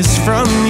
is from you.